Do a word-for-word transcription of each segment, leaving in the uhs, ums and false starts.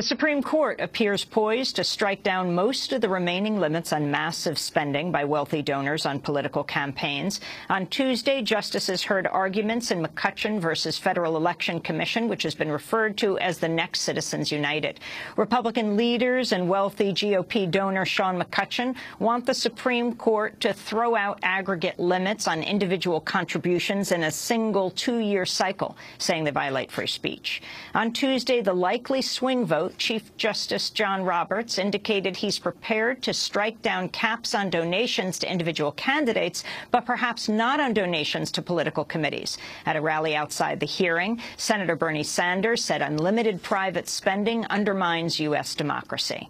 The Supreme Court appears poised to strike down most of the remaining limits on massive spending by wealthy donors on political campaigns. On Tuesday, justices heard arguments in McCutcheon versus Federal Election Commission, which has been referred to as the next Citizens United. Republican leaders and wealthy G O P donor Sean McCutcheon want the Supreme Court to throw out aggregate limits on individual contributions in a single two-year cycle, saying they violate free speech. On Tuesday, the likely swing vote, Chief Justice John Roberts indicated he's prepared to strike down caps on donations to individual candidates, but perhaps not on donations to political committees. At a rally outside the hearing, Senator Bernie Sanders said unlimited private spending undermines U S democracy.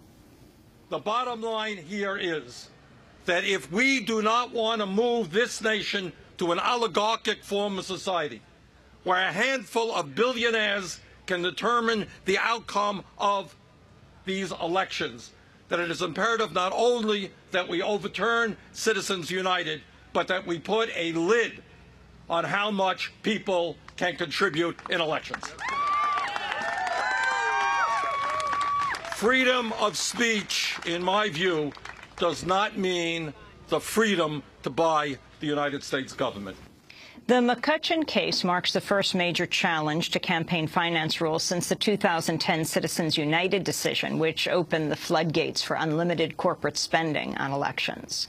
The bottom line here is that if we do not want to move this nation to an oligarchic form of society, where a handful of billionaires can determine the outcome of these elections, that it is imperative not only that we overturn Citizens United, but that we put a lid on how much people can contribute in elections. Freedom of speech, in my view, does not mean the freedom to buy the United States government. The McCutcheon case marks the first major challenge to campaign finance rules since the two thousand ten Citizens United decision, which opened the floodgates for unlimited corporate spending on elections.